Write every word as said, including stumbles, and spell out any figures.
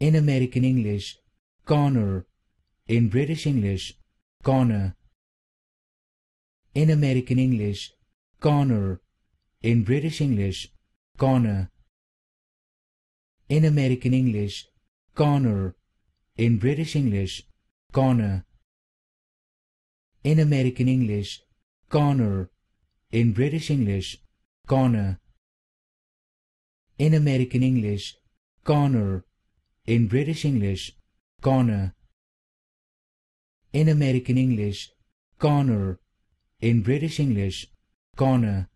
in American English, Conner, in British English, Conner, in American English, Conner, in British English, Conner, in American English, Conner, in British English, Conner, in American English, Conner, in British English, Conner, in American English, Conner, in British English, Conner, in American English, Conner, in British English, Conner.